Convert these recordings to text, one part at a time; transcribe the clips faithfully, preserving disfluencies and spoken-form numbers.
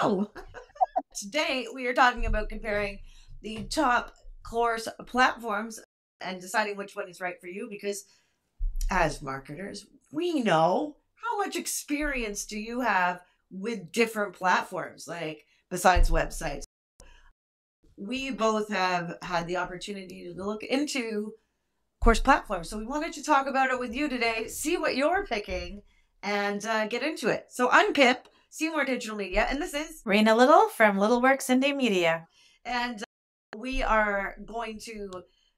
Hello! Today we are talking about comparing the top course platforms and deciding which one is right for you, because as marketers, we know how much experience do you have with different platforms, like besides websites. We both have had the opportunity to look into course platforms. So we wanted to talk about it with you today, see what you're picking, and uh, get into it. So I'm Pip, Seymour Digital Media, and this is Rina Liddle from Liddle Works Indie Media. And we are going to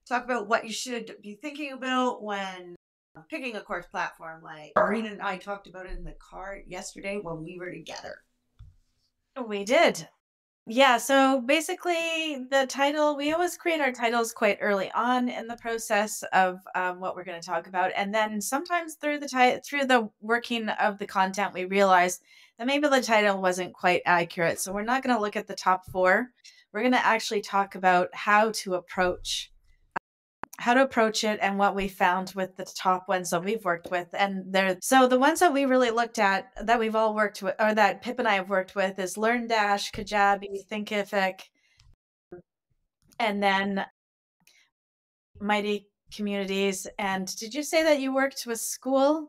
talk about what you should be thinking about when picking a course platform. Like Rina and I talked about it in the car yesterday when we were together. We did. Yeah, so basically the title, we always create our titles quite early on in the process of um, what we're going to talk about. And then sometimes through the through the working of the content, we realize that maybe the title wasn't quite accurate. So we're not going to look at the top four. We're going to actually talk about how to approach how to approach it and what we found with the top ones that we've worked with. And there, so the ones that we really looked at that we've all worked with, or that Pip and I have worked with, is LearnDash, Kajabi, Thinkific, and then Mighty Communities. And did you say that you worked with Skool?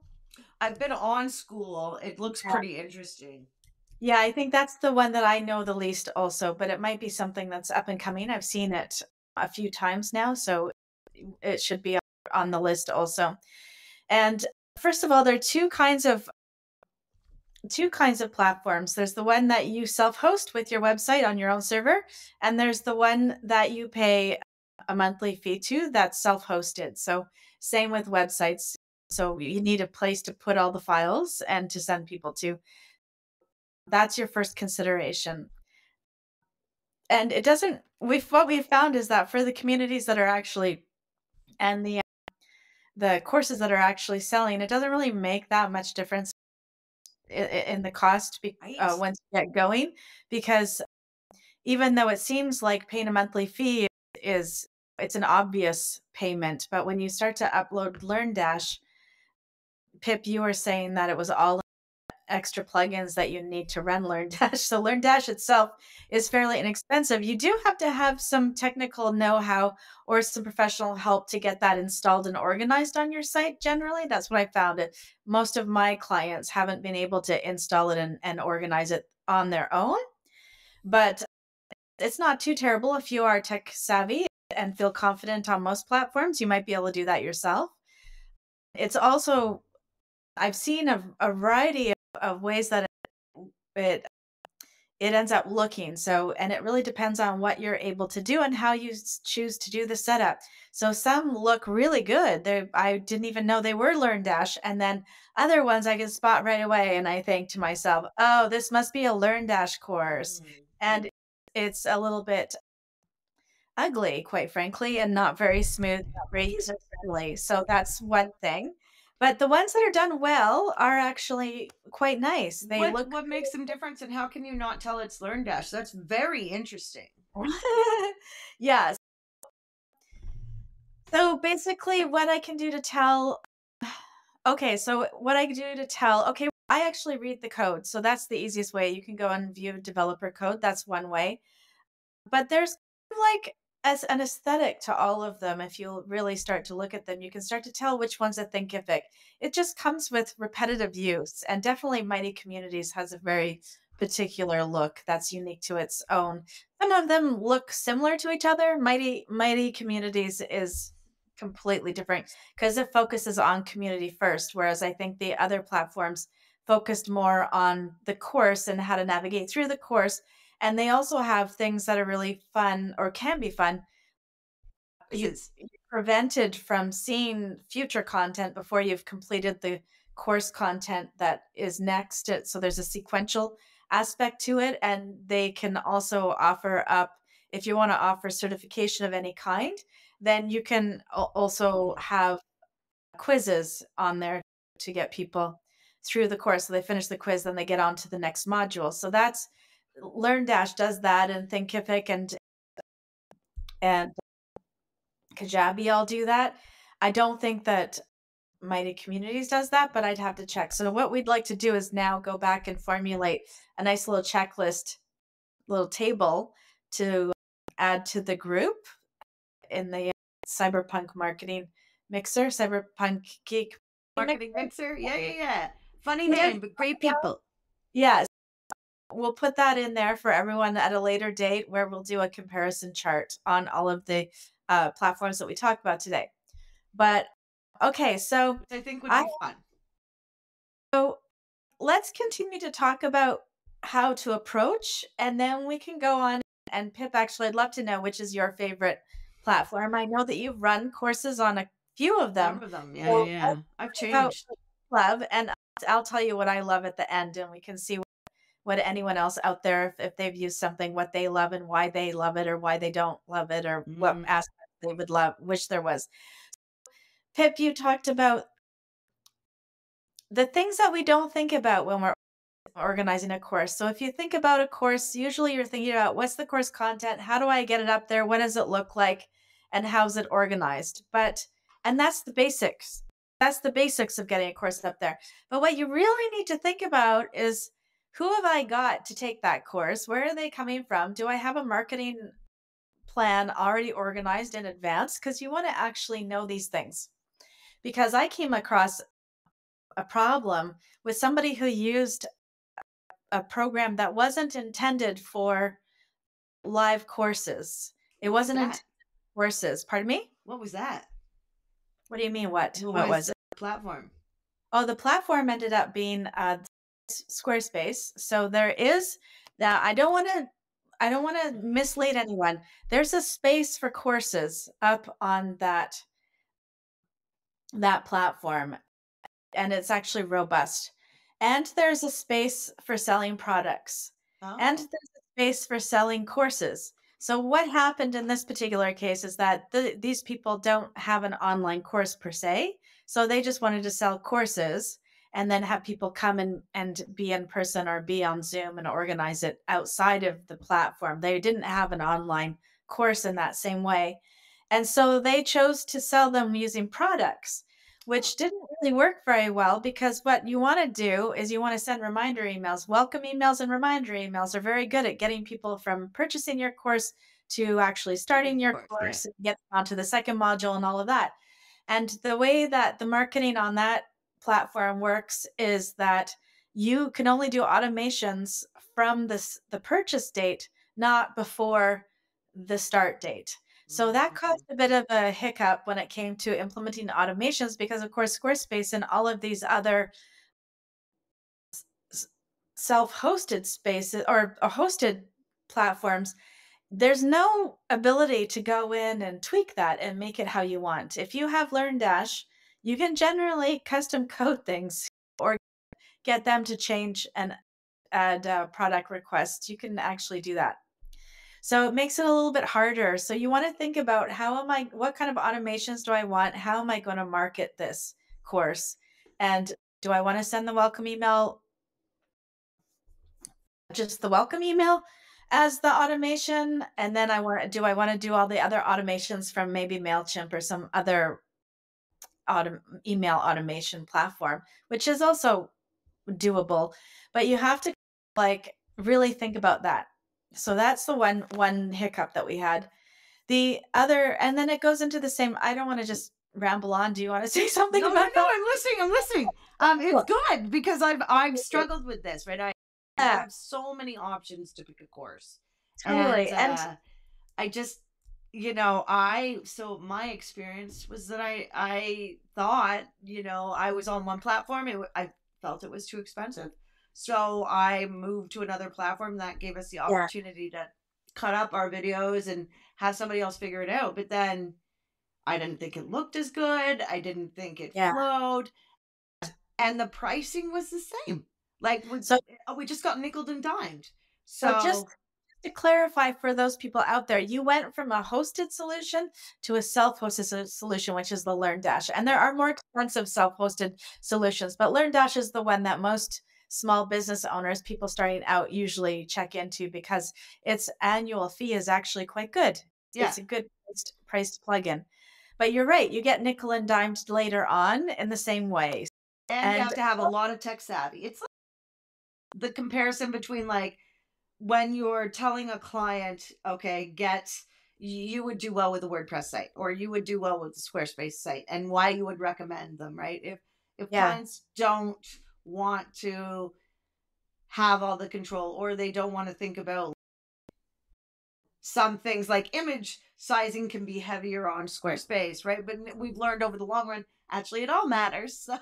I've been on Skool. It looks pretty interesting. Yeah, I think that's the one that I know the least also, but it might be something that's up and coming. I've seen it a few times now, so it should be on the list also. And first of all, there are two kinds of two kinds of platforms. There's the one that you self-host with your website on your own server, and there's the one that you pay a monthly fee to that's self-hosted. So same with websites. So you need a place to put all the files and to send people to. That's your first consideration. And it doesn't, we've, what we've found is that for the communities that are actually, and the, the courses that are actually selling, it doesn't really make that much difference in, in the cost be, right. uh, once you get going, because even though it seems like paying a monthly fee is, it's an obvious payment, but when you start to upload LearnDash, Pip, you were saying that it was all extra plugins that you need to run LearnDash. So LearnDash itself is fairly inexpensive. You do have to have some technical know-how or some professional help to get that installed and organized on your site. Generally, that's what I found. It. Most of my clients haven't been able to install it and, and organize it on their own, but it's not too terrible. If you are tech savvy and feel confident on most platforms, you might be able to do that yourself. It's also, I've seen a, a variety of of ways that it, it it ends up looking. So, and it really depends on what you're able to do and how you choose to do the setup. So some look really good. They, I didn't even know they were LearnDash. And then other ones I can spot right away. And I think to myself, oh, this must be a LearnDash course. Mm-hmm. And it's a little bit ugly, quite frankly, and not very smooth, not very user friendly. So that's one thing. But the ones that are done well are actually quite nice. They what, look. What makes them different, and how can you not tell it's LearnDash? That's very interesting. Yes. So basically, what I can do to tell. Okay, so what I do to tell. Okay, I actually read the code, so that's the easiest way. You can go and view developer code. That's one way. But there's like as an aesthetic to all of them. If you really start to look at them, you can start to tell which one's a Thinkific. It just comes with repetitive use, and definitely Mighty Communities has a very particular look that's unique to its own. Some of them look similar to each other. Mighty, Mighty Communities is completely different because it focuses on community first, whereas I think the other platforms focused more on the course and how to navigate through the course. And they also have things that are really fun or can be fun. You're prevented from seeing future content before you've completed the course content that is next. So there's a sequential aspect to it. And they can also offer up, if you want to offer certification of any kind, then you can also have quizzes on there to get people through the course. So they finish the quiz, then they get on to the next module. So that's LearnDash does that, and Thinkific and and Kajabi all do that. I don't think that Mighty Communities does that, but I'd have to check. So what we'd like to do is now go back and formulate a nice little checklist little table to add to the group in the Cyberpunk Marketing Mixer, Cyberpunk Geek Marketing Mixer. Yeah, yeah, yeah. Funny name, but great people. Yes. We'll put that in there for everyone at a later date where we'll do a comparison chart on all of the uh, platforms that we talked about today. But okay, so I think would be I, fun. So let's continue to talk about how to approach, and then we can go on. And Pip, actually, I'd love to know which is your favorite platform. I know that you've run courses on a few of them. Some of them, yeah, so yeah. I've, I've changed. Love, and I'll tell you what I love at the end, and we can see what, what anyone else out there, if, if they've used something, what they love and why they love it or why they don't love it, or mm-hmm. what aspect they would love, wish there was. Pip, you talked about the things that we don't think about when we're organizing a course. So if you think about a course, usually you're thinking about what's the course content, how do I get it up there, what does it look like, and how's it organized? But, and that's the basics. That's the basics of getting a course up there. But what you really need to think about is, who have I got to take that course? Where are they coming from? Do I have a marketing plan already organized in advance? Because you want to actually know these things. Because I came across a problem with somebody who used a program that wasn't intended for live courses. It wasn't intended for courses. Pardon me? What was that? What do you mean? What? What, what was it? The platform. Oh, the platform ended up being uh, Squarespace. So there is now. I don't want to. I don't want to mislead anyone. There's a space for courses up on that. that platform, and it's actually robust, and there's a space for selling products. Oh. And there's a space for selling courses. So what happened in this particular case is that th these people don't have an online course per se, so they just wanted to sell courses and then have people come and and be in person or be on Zoom and organize it outside of the platform. They didn't have an online course in that same way. And so they chose to sell them using products, which didn't really work very well, because what you want to do is you want to send reminder emails. Welcome emails and reminder emails are very good at getting people from purchasing your course to actually starting your course, course right. and get onto the second module and all of that. And the way that the marketing on that platform works is that you can only do automations from this, the purchase date, not before the start date. So that caused a bit of a hiccup when it came to implementing automations, because of course, Squarespace and all of these other self-hosted spaces or, or hosted platforms, there's no ability to go in and tweak that and make it how you want. If you have LearnDash, you can generally custom code things or get them to change and add uh, product requests. You can actually do that. So it makes it a little bit harder. So you want to think about, how am I, what kind of automations do I want? How am I going to market this course? And do I want to send the welcome email, just the welcome email as the automation? And then I want, do I want to do all the other automations from maybe MailChimp or some other autom- email automation platform, which is also doable, but you have to like really think about that. So that's the one one hiccup that we had. The other, and then it goes into the same. I don't want to just ramble on. Do you want to say something no, about no, that? No, I'm listening. I'm listening. Um, it's good, because I've I've struggled with this, right? I have so many options to pick a course. Totally, and, uh, and I just, you know, I so my experience was that I I thought, you know, I was on one platform. It, I felt it was too expensive. So I moved to another platform that gave us the opportunity yeah. to cut up our videos and have somebody else figure it out. But then I didn't think it looked as good. I didn't think it yeah. flowed. And the pricing was the same. Like we, so, we just got nickeled and dimed. So, so just to clarify for those people out there, you went from a hosted solution to a self-hosted solution, which is the LearnDash. And there are more expensive self-hosted solutions, but LearnDash is the one that most small business owners, people starting out, usually check into, because its annual fee is actually quite good. Yeah. It's a good priced, priced plugin. But you're right, you get nickel and dimed later on in the same way. And, and you have to have a lot of tech savvy. It's like the comparison between like when you're telling a client, okay, get, you would do well with a WordPress site, or you would do well with the Squarespace site, and why you would recommend them, right? If if yeah. clients don't want to have all the control, or they don't want to think about some things like image sizing can be heavier on Squarespace, right? But we've learned over the long run, actually, it all matters. So,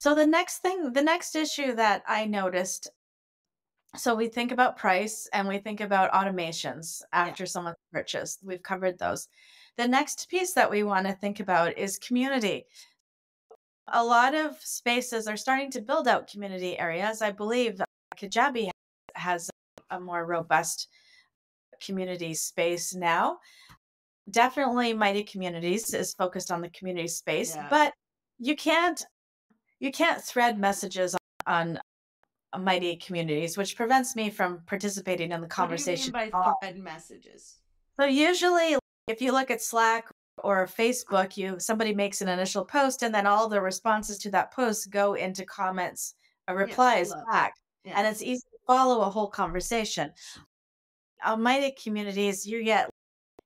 so the next thing, the next issue that I noticed, so we think about price and we think about automations after yeah. someone's purchased. We've covered those. The next piece that we want to think about is community. A lot of spaces are starting to build out community areas. I believe Kajabi has a more robust community space now. Definitely Mighty Communities is focused on the community space, yeah. but you can't you can't thread messages on, on Mighty Communities, which prevents me from participating in the conversation. What do you mean by thread messages? So usually if you look at Slack or Facebook, you somebody makes an initial post and then all the responses to that post go into comments or replies yes, back. Yes. And it's easy to follow a whole conversation. On Mighty Communities, you get,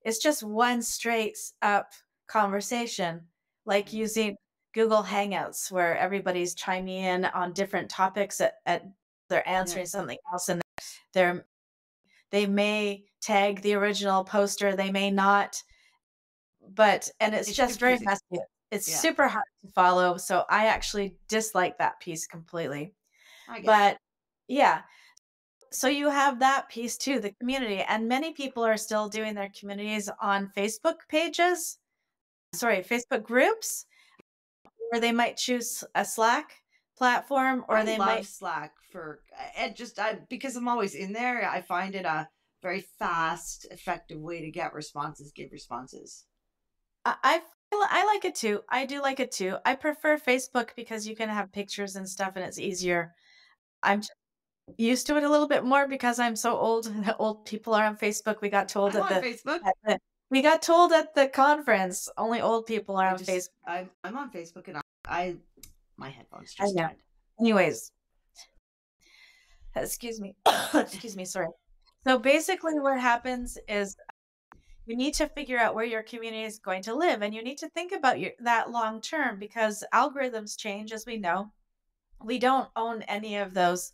it's just one straight up conversation, like using Google Hangouts where everybody's chiming in on different topics at, at they're answering yes. something else, and they're, they may tag the original poster, they may not. But, and it's, it's just very messy. It's yeah. super hard to follow. So I actually dislike that piece completely. I guess. But yeah, so you have that piece too, the community. And many people are still doing their communities on Facebook pages, sorry, Facebook groups, or they might choose a Slack platform, or I they love might Slack for, and just I, because I'm always in there, I find it a very fast, effective way to get responses, give responses. I I like it too. I do like it too. I prefer Facebook because you can have pictures and stuff and it's easier. I'm used to it a little bit more because I'm so old. Old people are on Facebook. We got told I'm at, on the, Facebook. at the we got told at the conference only old people are I on just, Facebook. I'm I'm on Facebook and I, I my headphones just I know. died. Anyways, excuse me, excuse me, sorry. So basically, what happens is, you need to figure out where your community is going to live, and you need to think about your, that long term, because algorithms change, as we know. We don't own any of those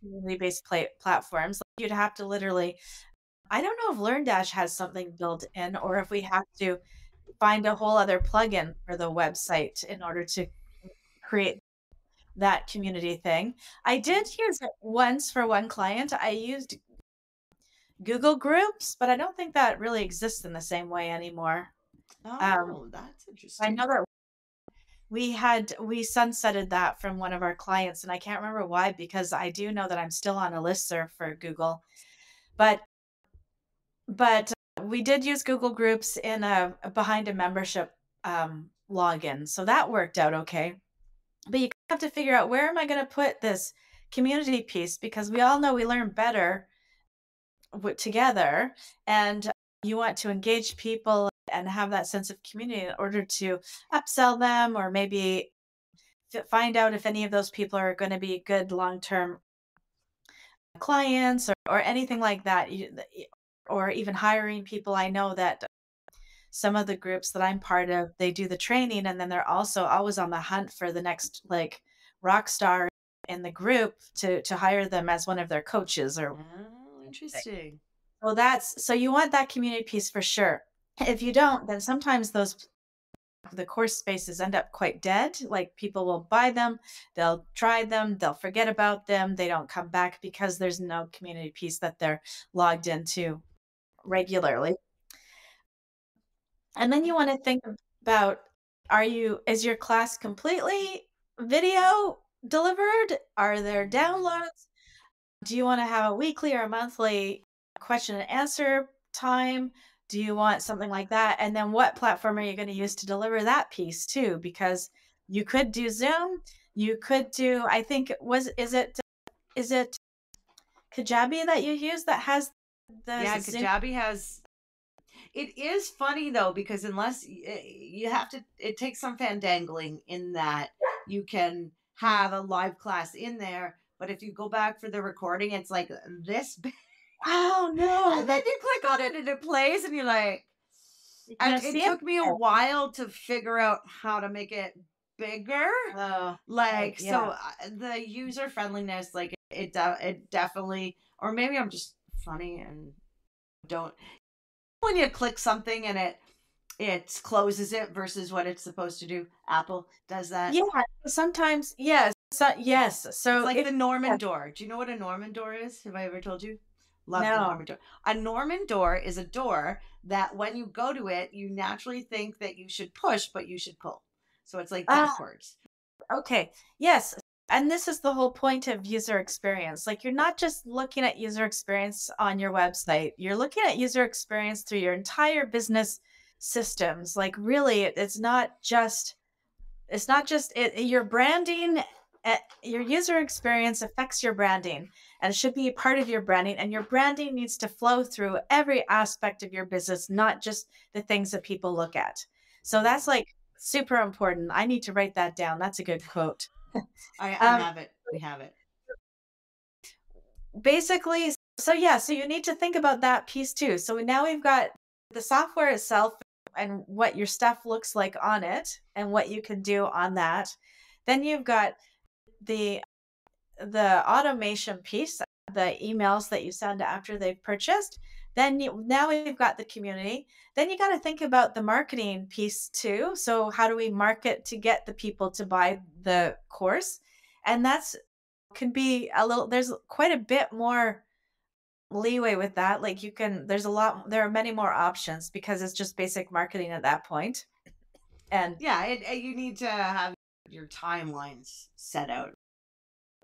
community-based platforms. Like you'd have to literally, I don't know if LearnDash has something built in, or if we have to find a whole other plugin for the website in order to create that community thing. I did use it once for one client. I used Google Groups, but I don't think that really exists in the same way anymore. Oh, um, that's interesting. I know that we had, we sunsetted that from one of our clients, and I can't remember why, because I do know that I'm still on a listserv for Google, but, but we did use Google Groups in a, behind a membership um, login. So that worked out okay, but you have to figure out, where am I going to put this community piece? Because we all know we learn better together, and you want to engage people and have that sense of community in order to upsell them, or maybe find out if any of those people are going to be good long-term clients, or, or anything like that, or even hiring people. I know that some of the groups that I'm part of, they do the training, and then they're also always on the hunt for the next like rock star in the group to, to hire them as one of their coaches or Interesting. Well, that's, so you want that community piece for sure. If you don't, then sometimes those, the course spaces end up quite dead. Like people will buy them, they'll try them, they'll forget about them. They don't come back because there's no community piece that they're logged into regularly. And then you want to think about, are you, is your class completely video delivered? Are there downloads? Do you want to have a weekly or a monthly question and answer time? Do you want something like that? And then what platform are you going to use to deliver that piece too? Because you could do Zoom, you could do, I think it was, is it, is it Kajabi that you use that has the Yeah, Zoom? Kajabi has, it is funny though, because unless you have to, it takes some fandangling in that you can have a live class in there, But if you go back for the recording, it's like this big. Oh, no. And then you click on it and it plays and you're like, and it took me a while to figure out how to make it bigger. Oh, like, yeah. So the user friendliness, like it, it definitely, or maybe I'm just funny and don't. When you click something and it, it closes it versus what it's supposed to do. Apple does that. Yeah. Sometimes. Yes. So, yes. So it's like it, the Norman yeah. door. Do you know what a Norman door is? Have I ever told you? Love no. the Norman door. A Norman door is a door that when you go to it, you naturally think that you should push, but you should pull. So it's like backwards. Uh, okay. Yes. And this is the whole point of user experience. Like you're not just looking at user experience on your website. You're looking at user experience through your entire business systems. Like really, it's not just, it's not just it, your branding. Your user experience affects your branding and should be part of your branding, and your branding needs to flow through every aspect of your business, not just the things that people look at. So that's like super important. I need to write that down. That's a good quote. I, I um, have it. We have it. Basically. So yeah, so you need to think about that piece too. So now we've got the software itself and what your stuff looks like on it and what you can do on that. Then you've got the the automation piece, the emails that you send after they've purchased. Then you, now we've got the community. Then you got to think about the marketing piece too. So how do we market to get the people to buy the course? And that's can be a little, there's quite a bit more leeway with that. Like you can, there's a lot, there are many more options because it's just basic marketing at that point. And yeah, it, it, you need to have your timelines set out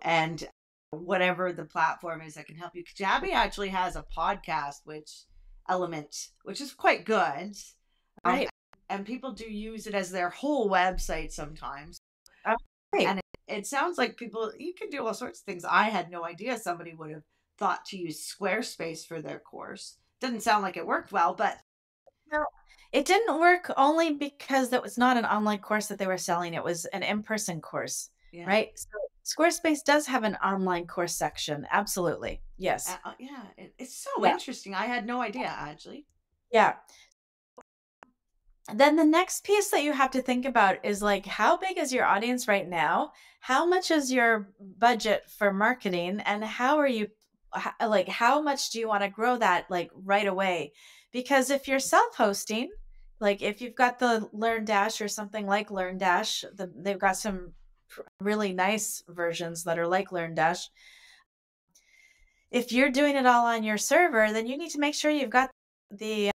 and whatever the platform is that can help you. Kajabi actually has a podcast, which element, which is quite good. Right. Um, and people do use it as their whole website sometimes. Oh, right. And it, it sounds like people, you can do all sorts of things. I had no idea somebody would have thought to use Squarespace for their course. Didn't sound like it worked well, but. No. It didn't work only because that was not an online course that they were selling. It was an in-person course, yeah. Right? So Squarespace does have an online course section. Absolutely. Yes. Uh, yeah. It, it's so yeah. interesting. I had no idea, actually. Yeah. Then the next piece that you have to think about is like, how big is your audience right now? How much is your budget for marketing? And how are you, like, how much do you want to grow that like right away? Because if you're self-hosting, like if you've got the LearnDash or something like LearnDash, the, they've got some really nice versions that are like LearnDash. If you're doing it all on your server, then you need to make sure you've got the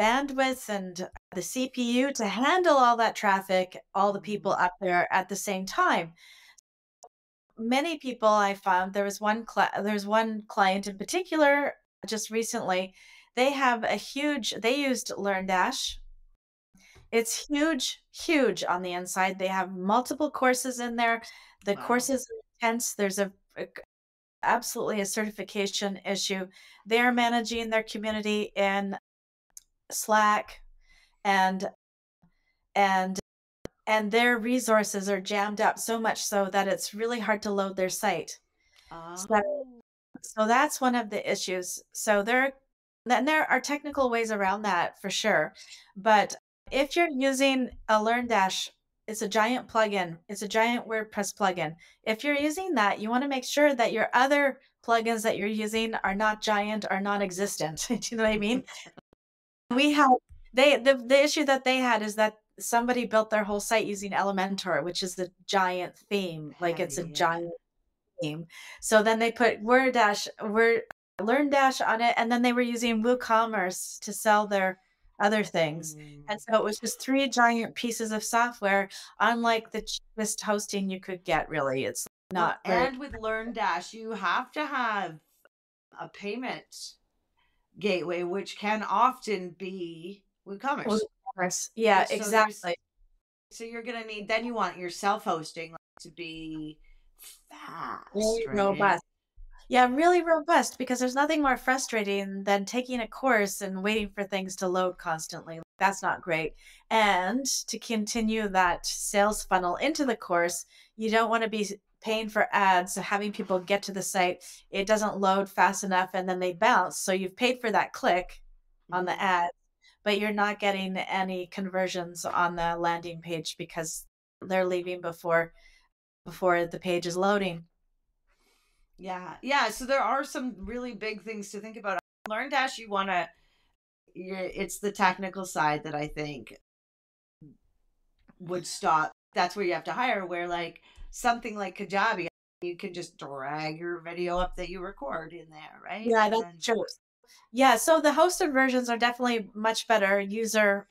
bandwidth and the C P U to handle all that traffic, all the people up there at the same time. Many people I found, there was one, there's one client in particular just recently, they have a huge, they used LearnDash. It's huge, huge on the inside. They have multiple courses in there. The wow. courses are intense. There's a, a absolutely a certification issue. They're managing their community in Slack and, and, and their resources are jammed up so much so that it's really hard to load their site. Uh-huh. so, so that's one of the issues. So there, and there are technical ways around that for sure. But if you're using a LearnDash, it's a giant plugin. It's a giant WordPress plugin. If you're using that, you want to make sure that your other plugins that you're using are not giant or non-existent. Do you know what I mean? We have, they, the, the issue that they had is that somebody built their whole site using Elementor, which is the giant theme. Like it's a giant theme. So then they put WordDash, Word, LearnDash on it, and then they were using WooCommerce to sell their other things. Mm. And so it was just three giant pieces of software, unlike the cheapest hosting you could get, really. It's not. And very... with LearnDash, you have to have a payment gateway, which can often be WooCommerce. WooCommerce. Yeah, so exactly. So you're going to need, then you want your self-hosting to be fast, really right? robust. Yeah, really robust, because there's nothing more frustrating than taking a course and waiting for things to load constantly. That's not great. And to continue that sales funnel into the course, you don't want to be paying for ads, so having people get to the site, it doesn't load fast enough and then they bounce. So you've paid for that click on the ad, but you're not getting any conversions on the landing page because they're leaving before before the page is loading. Yeah. Yeah. So there are some really big things to think about. LearnDash, you want to, it's the technical side that I think would stop. That's where you have to hire, where like something like Kajabi, you can just drag your video up that you record in there, right? Yeah, that's then... true. Yeah. So the hosted versions are definitely much better user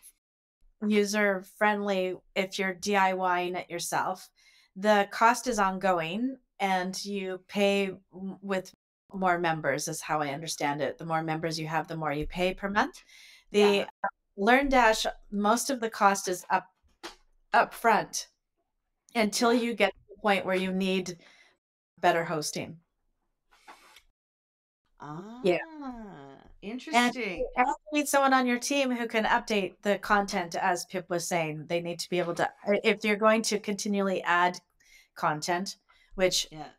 user friendly if you're DIYing it yourself. The cost is ongoing and you pay with more members is how I understand it. The more members you have, the more you pay per month. The yeah. LearnDash, most of the cost is up up front until you get to the point where you need better hosting. Ah, yeah. Interesting. And you need someone on your team who can update the content, as Pip was saying. They need to be able to, if you're going to continually add content, which yeah.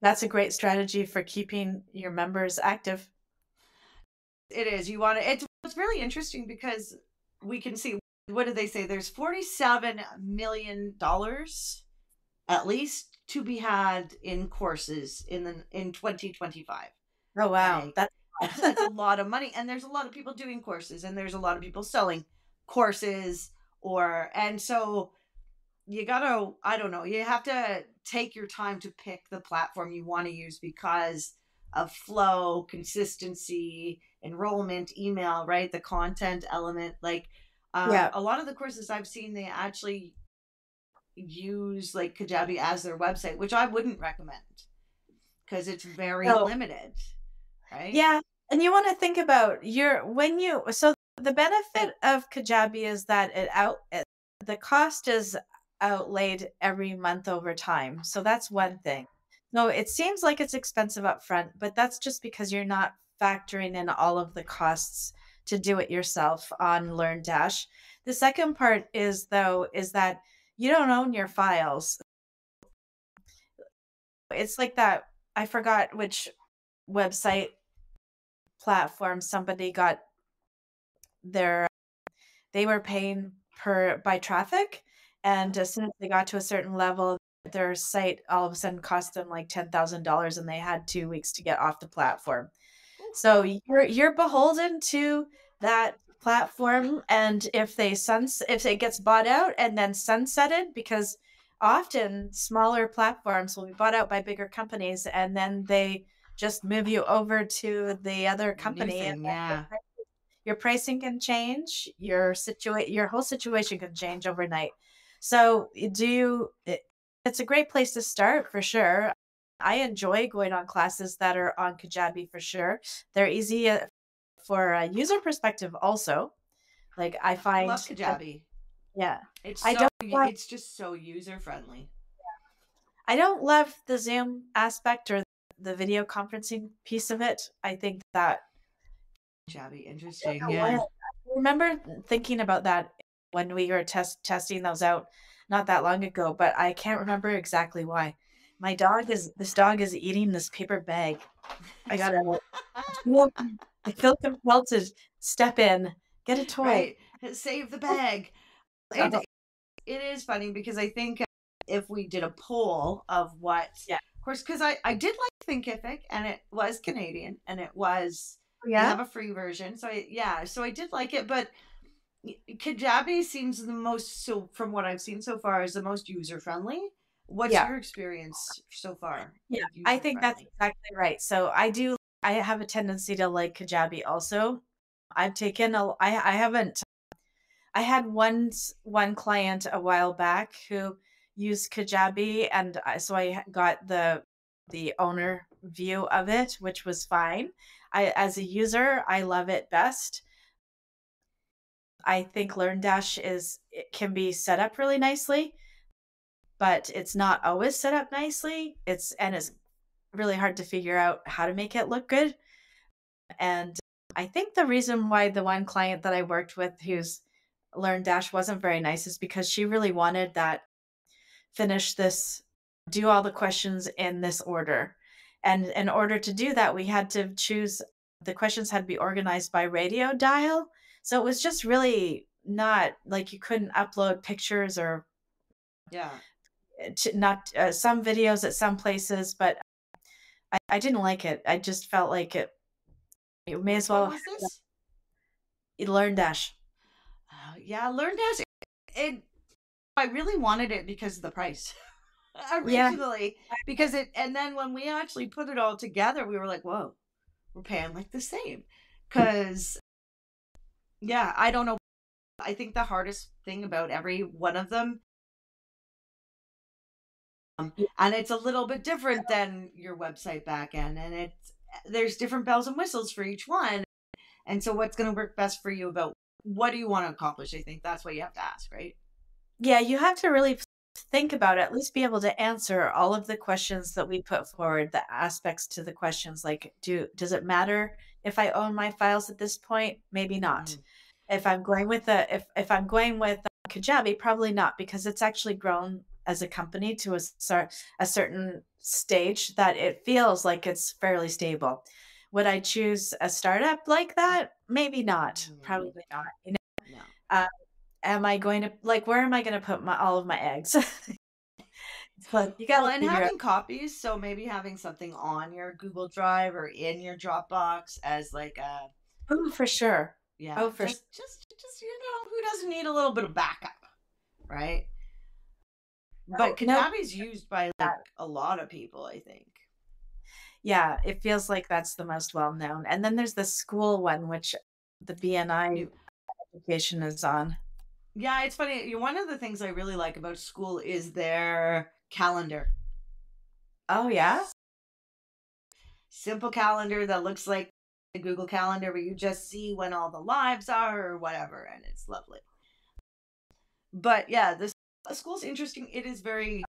that's a great strategy for keeping your members active. It is. You want to, it's, it's really interesting because we can see, what did they say? There's forty-seven million dollars at least to be had in courses in the, in twenty twenty-five. Oh, wow. Like, that's, that's a lot of money. And there's a lot of people doing courses and there's a lot of people selling courses or, and so you gotta, I don't know, you have to take your time to pick the platform you want to use because of flow, consistency, enrollment, email, right? The content element, like, Um, yeah. A lot of the courses I've seen, they actually use like Kajabi as their website, which I wouldn't recommend because it's very oh. limited, right? Yeah. And you want to think about your, when you, so the benefit of Kajabi is that it out, it, the cost is outlaid every month over time. So that's one thing. No, it seems like it's expensive up front, but that's just because you're not factoring in all of the costs to do it yourself on LearnDash. The second part is though, is that you don't own your files. It's like that, I forgot which website platform somebody got their, they were paying per by traffic. And as soon as they got to a certain level, their site all of a sudden cost them like ten thousand dollars and they had two weeks to get off the platform. So you're you're beholden to that platform, and if they suns if it gets bought out and then sunsetted, because often smaller platforms will be bought out by bigger companies, and then they just move you over to the other company. Thing, and yeah, your pricing can change. Your situa your whole situation can change overnight. So do you? It, it's a great place to start for sure. I enjoy going on classes that are on Kajabi for sure. They're easy for a user perspective also. Like I find I love Kajabi. Yeah. It's so, I don't love, it's just so user friendly. I don't love the Zoom aspect or the video conferencing piece of it. I think that Kajabi interesting. I yeah. I remember thinking about that when we were test testing those out not that long ago, but I can't remember exactly why. My dog is, this dog is eating this paper bag. I got it. I feel compelled to step in, get a toy. Right. Save the bag. It, it is funny because I think if we did a poll of what, yeah. of course, because I, I did like Thinkific and it was Canadian and it was, yeah. we have a free version. So I, yeah, so I did like it, but Kajabi seems the most, so from what I've seen so far, is the most user-friendly. What's yeah. your experience so far? Yeah, I think friendly? That's exactly right. So I do, I have a tendency to like Kajabi also. I've taken, a, I, I haven't, I had one, one client a while back who used Kajabi. And I, so I got the, the owner view of it, which was fine. I, as a user, I love it best. I think LearnDash is, it can be set up really nicely. But it's not always set up nicely. It's and it's really hard to figure out how to make it look good. And I think the reason why the one client that I worked with whose LearnDash wasn't very nice is because she really wanted that finish this do all the questions in this order. And in order to do that, we had to choose, the questions had to be organized by radio dial. So it was just really not like you couldn't upload pictures or yeah, to not uh, some videos at some places, but I, I didn't like it. I just felt like it, you may as well. What was this? LearnDash. Oh, yeah, LearnDash. It, I really wanted it because of the price. Originally, yeah. Because it, and then when we actually put it all together, we were like, whoa, we're paying like the same. Because, yeah, I don't know. I think the hardest thing about every one of them, um, and it's a little bit different than your website backend, and it's, there's different bells and whistles for each one. And so what's going to work best for you about what do you want to accomplish? I think that's what you have to ask, right? Yeah, you have to really think about it, at least be able to answer all of the questions that we put forward, the aspects to the questions, like, do does it matter if I own my files at this point? Maybe not. Mm-hmm. If I'm going with the if, if I'm going with Kajabi, probably not, because it's actually grown as a company to a, a certain stage that it feels like it's fairly stable. Would I choose a startup like that? Maybe not. Mm-hmm. Probably not. You know? No. Um, am I going to, like, where am I going to put my, all of my eggs? But you got well, and having out. copies. So maybe having something on your Google Drive or in your Dropbox as like a. Oh, for sure. Yeah. Oh, for just, just, just, you know, who doesn't need a little bit of backup, right? No, but Kajabi's no, used by like a lot of people, I think. Yeah, it feels like that's the most well known. And then there's the Skool one, which the B N I education is on. Yeah, it's funny. One of the things I really like about Skool is their calendar. Oh, yeah? Simple calendar that looks like the Google Calendar, where you just see when all the lives are or whatever, and it's lovely. But yeah, this Skool's interesting. It is very...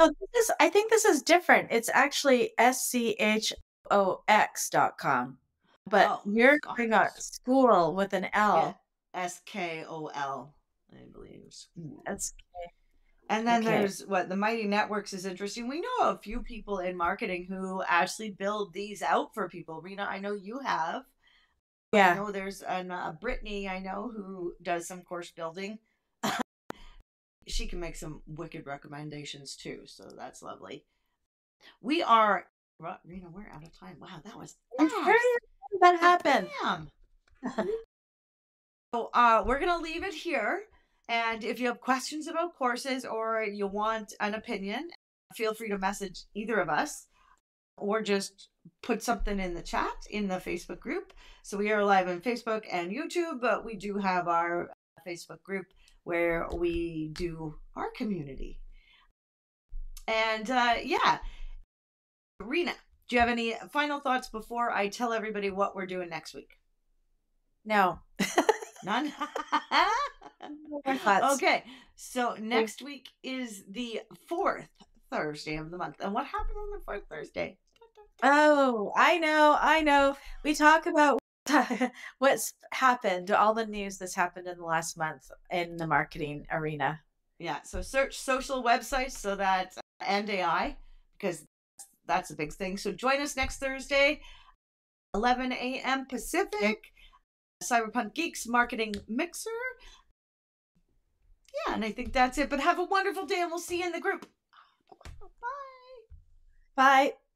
Oh, this is, I think this is different. It's actually S C H O X dot com, but oh, you're going on Skool with an L. Yeah. S K O L. I believe. That's okay. And then okay. there's what the Mighty Networks is interesting. We know a few people in marketing who actually build these out for people. Rina, I know you have. Yeah. I know there's an, uh, Brittany I know who does some course building. She can make some wicked recommendations too. So that's lovely. We are, Rina, we're out of time. Wow, that was that happened. Damn. So uh, we're going to leave it here. And if you have questions about courses or you want an opinion, feel free to message either of us or just put something in the chat in the Facebook group. So we are live on Facebook and YouTube, but we do have our Facebook group where we do our community. And uh, yeah, Rina, do you have any final thoughts before I tell everybody what we're doing next week? No. None? Okay, so next week is the fourth Thursday of the month. And what happened on the fourth Thursday? Oh, I know, I know. We talk about what's happened, all the news that's happened in the last month in the marketing arena. Yeah, so search social websites, so that's and A I, because that's a big thing. So join us next Thursday, eleven a m Pacific. Cyberpunk Geeks Marketing Mixer. Yeah, and I think that's it. But have a wonderful day, and we'll see you in the group. Bye. Bye.